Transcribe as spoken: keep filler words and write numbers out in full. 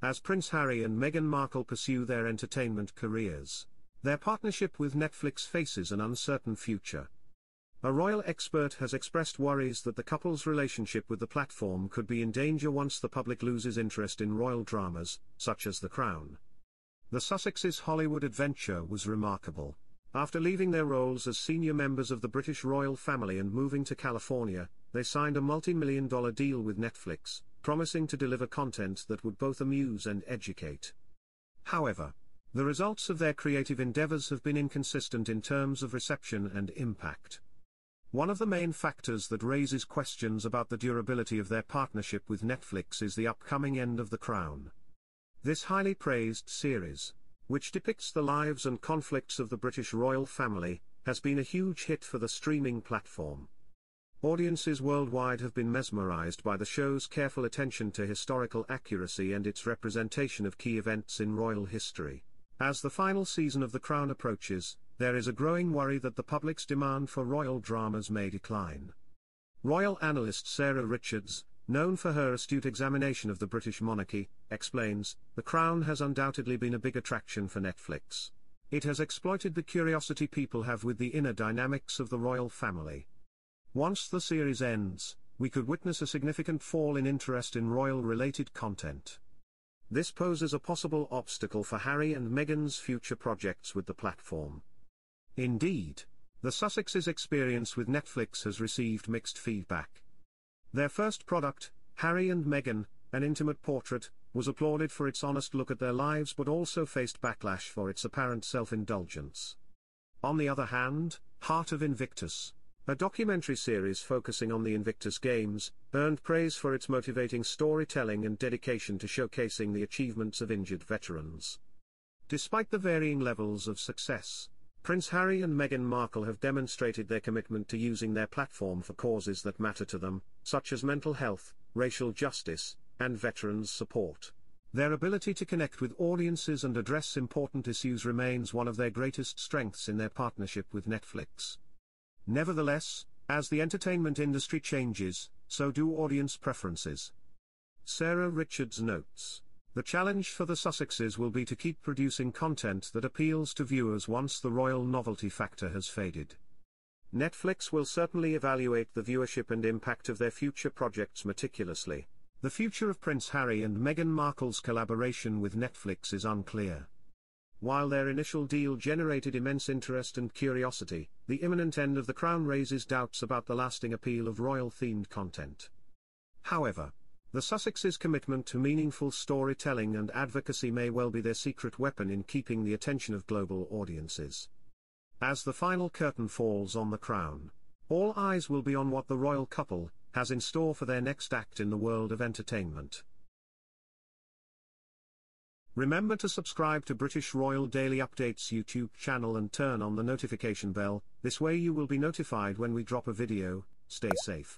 As Prince Harry and Meghan Markle pursue their entertainment careers, their partnership with Netflix faces an uncertain future. A royal expert has expressed worries that the couple's relationship with the platform could be in danger once the public loses interest in royal dramas, such as The Crown. The Sussexes' Hollywood adventure was remarkable. After leaving their roles as senior members of the British royal family and moving to California, they signed a multi-million dollar deal with Netflix, promising to deliver content that would both amuse and educate. However, the results of their creative endeavors have been inconsistent in terms of reception and impact. One of the main factors that raises questions about the durability of their partnership with Netflix is the upcoming end of The Crown. This highly praised series, which depicts the lives and conflicts of the British royal family, has been a huge hit for the streaming platform. Audiences worldwide have been mesmerized by the show's careful attention to historical accuracy and its representation of key events in royal history. As the final season of The Crown approaches, there is a growing worry that the public's demand for royal dramas may decline. Royal analyst Sarah Richards, known for her astute examination of the British monarchy, explains, "The Crown has undoubtedly been a big attraction for Netflix. It has exploited the curiosity people have with the inner dynamics of the royal family. Once the series ends, we could witness a significant fall in interest in royal-related content." This poses a possible obstacle for Harry and Meghan's future projects with the platform. Indeed, the Sussexes' experience with Netflix has received mixed feedback. Their first product, Harry and Meghan, an intimate portrait, was applauded for its honest look at their lives but also faced backlash for its apparent self-indulgence. On the other hand, Heart of Invictus, a documentary series focusing on the Invictus Games, earned praise for its motivating storytelling and dedication to showcasing the achievements of injured veterans. Despite the varying levels of success, Prince Harry and Meghan Markle have demonstrated their commitment to using their platform for causes that matter to them, such as mental health, racial justice, and veterans' support. Their ability to connect with audiences and address important issues remains one of their greatest strengths in their partnership with Netflix. Nevertheless, as the entertainment industry changes, so do audience preferences. Sarah Richards notes, "The challenge for the Sussexes will be to keep producing content that appeals to viewers once the royal novelty factor has faded. Netflix will certainly evaluate the viewership and impact of their future projects meticulously." The future of Prince Harry and Meghan Markle's collaboration with Netflix is unclear. While their initial deal generated immense interest and curiosity, the imminent end of The Crown raises doubts about the lasting appeal of royal-themed content. However, the Sussexes' commitment to meaningful storytelling and advocacy may well be their secret weapon in keeping the attention of global audiences. As the final curtain falls on The Crown, all eyes will be on what the royal couple has in store for their next act in the world of entertainment. Remember to subscribe to British Royal Daily Updates YouTube channel and turn on the notification bell, this way you will be notified when we drop a video. Stay safe.